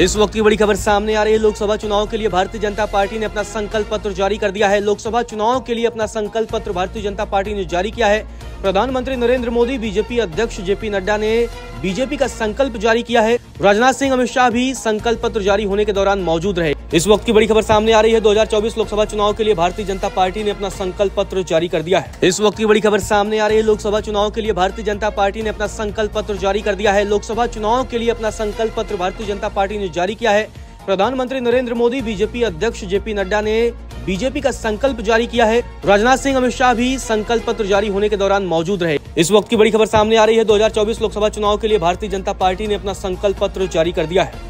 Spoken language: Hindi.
इस वक्त की बड़ी खबर सामने आ रही है। लोकसभा चुनाव के लिए भारतीय जनता पार्टी ने अपना संकल्प पत्र जारी कर दिया है। लोकसभा चुनाव के लिए अपना संकल्प पत्र भारतीय जनता पार्टी ने जारी किया है। प्रधानमंत्री नरेंद्र मोदी, बीजेपी अध्यक्ष जेपी नड्डा ने बीजेपी का संकल्प जारी किया है। राजनाथ सिंह, अमित शाह भी संकल्प पत्र जारी होने के दौरान मौजूद रहे। इस वक्त की बड़ी खबर सामने आ रही है। 2024 लोकसभा चुनाव के लिए भारतीय जनता पार्टी ने अपना संकल्प पत्र जारी कर दिया है। इस वक्त की बड़ी खबर सामने आ रही है। लोकसभा चुनाव के लिए भारतीय जनता पार्टी ने अपना संकल्प पत्र जारी कर दिया है। लोकसभा चुनाव के लिए अपना संकल्प पत्र भारतीय जनता पार्टी ने जारी किया है। प्रधानमंत्री नरेंद्र मोदी, बीजेपी अध्यक्ष जेपी नड्डा ने बीजेपी का संकल्प जारी किया है। राजनाथ सिंह, अमित शाह भी संकल्प पत्र जारी होने के दौरान मौजूद रहे। इस वक्त की बड़ी खबर सामने आ रही है। 2024 लोकसभा चुनाव के लिए भारतीय जनता पार्टी ने अपना संकल्प पत्र जारी कर दिया है।